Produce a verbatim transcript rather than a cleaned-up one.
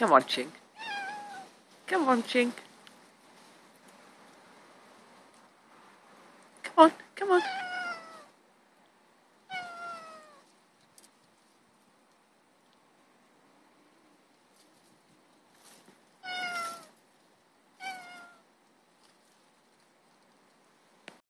Come on, Ching. Come on, Ching.